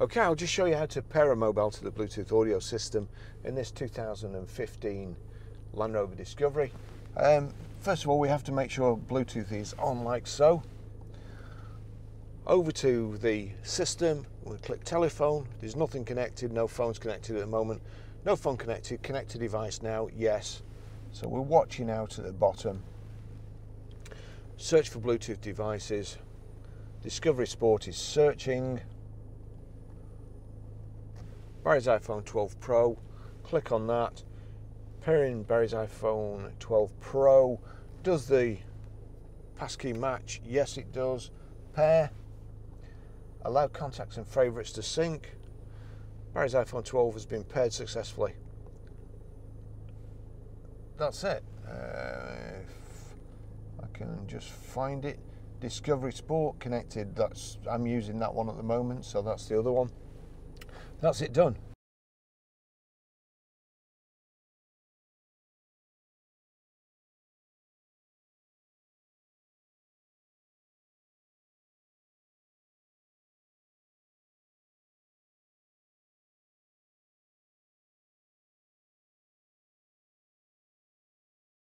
Okay, I'll just show you how to pair a mobile to the Bluetooth audio system in this 2015 Land Rover Discovery. First of all, we have to make sure Bluetooth is on like so. Over to the system, we'll click telephone. There's nothing connected, no phones connected at the moment. No phone connected, connect to device now, yes. So we're watching out at the bottom. Search for Bluetooth devices. Discovery Sport is searching. Barry's iPhone 12 Pro, click on that. Pairing Barry's iPhone 12 Pro. Does the passkey match? Yes, it does. Pair. Allow contacts and favorites to sync. Barry's iPhone 12 has been paired successfully. That's it. If I can just find it. Discovery Sport connected. I'm using that one at the moment, so that's the other one. That's it done.